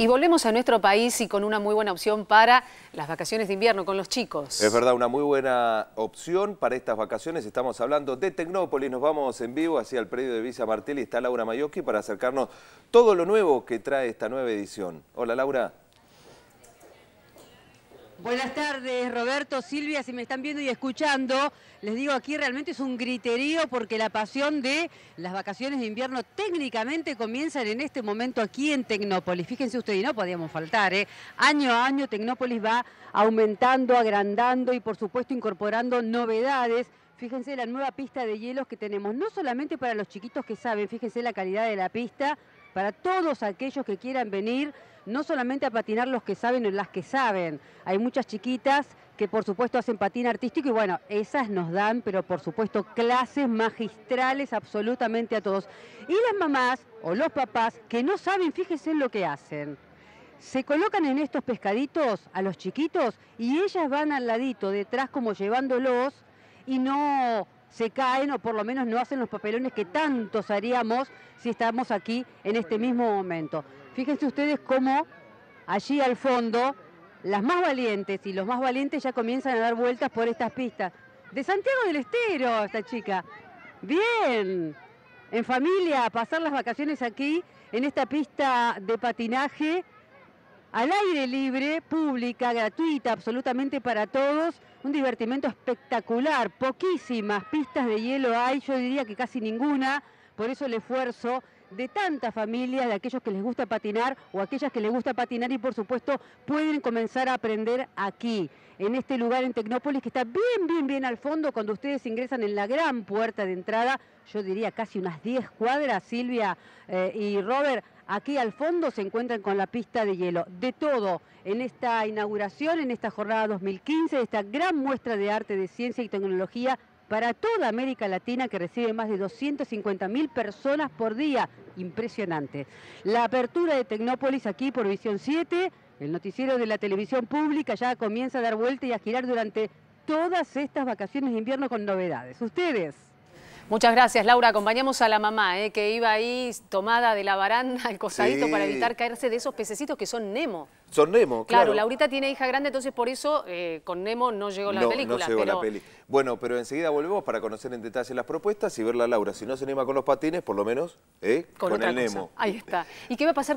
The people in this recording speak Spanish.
Y volvemos a nuestro país y con una muy buena opción para las vacaciones de invierno con los chicos. Es verdad, una muy buena opción para estas vacaciones. Estamos hablando de Tecnópolis. Nos vamos en vivo hacia el predio de Villa Martel y está Laura Maiocchi para acercarnos todo lo nuevo que trae esta nueva edición. Hola, Laura. Buenas tardes, Roberto, Silvia, si me están viendo y escuchando, les digo aquí realmente es un griterío porque la pasión de las vacaciones de invierno técnicamente comienzan en este momento aquí en Tecnópolis. Fíjense ustedes, y no podíamos faltar, ¿eh? Año a año Tecnópolis va aumentando, agrandando y por supuesto incorporando novedades. Fíjense la nueva pista de hielos que tenemos, no solamente para los chiquitos que saben, fíjense la calidad de la pista, para todos aquellos que quieran venir, no solamente a patinar los que saben o las que saben. Hay muchas chiquitas que por supuesto hacen patín artístico y bueno, esas nos dan, pero por supuesto, clases magistrales absolutamente a todos. Y las mamás o los papás que no saben, fíjense en lo que hacen. Se colocan en estos pescaditos a los chiquitos y ellas van al ladito, detrás como llevándolos y no se caen o por lo menos no hacen los papelones que tantos haríamos si estamos aquí en este mismo momento. Fíjense ustedes cómo allí al fondo las más valientes y los más valientes ya comienzan a dar vueltas por estas pistas. De Santiago del Estero, esta chica. Bien, en familia, a pasar las vacaciones aquí en esta pista de patinaje al aire libre, pública, gratuita, absolutamente para todos. Un divertimento espectacular, poquísimas pistas de hielo hay, yo diría que casi ninguna, por eso el esfuerzo de tantas familias, de aquellos que les gusta patinar o aquellas que les gusta patinar y por supuesto pueden comenzar a aprender aquí, en este lugar en Tecnópolis que está bien al fondo. Cuando ustedes ingresan en la gran puerta de entrada, yo diría casi unas 10 cuadras, Silvia y Robert, aquí al fondo se encuentran con la pista de hielo. De todo en esta inauguración, en esta jornada 2015, esta gran muestra de arte, de ciencia y tecnología para toda América Latina, que recibe más de 250.000 personas por día. Impresionante. La apertura de Tecnópolis aquí por Visión 7, el noticiero de la televisión pública, ya comienza a dar vuelta y a girar durante todas estas vacaciones de invierno con novedades. Ustedes. Muchas gracias, Laura. Acompañamos a la mamá, que iba ahí tomada de la baranda al cosadito para evitar caerse de esos pececitos que son Nemo. Son Nemo, claro. Claro, Laurita tiene hija grande, entonces por eso con Nemo no llegó la película. No llegó la peli. Bueno, pero enseguida volvemos para conocer en detalle las propuestas y verla, Laura. Si no se anima con los patines, por lo menos con el Nemo. Ahí está. ¿Y qué va a pasar?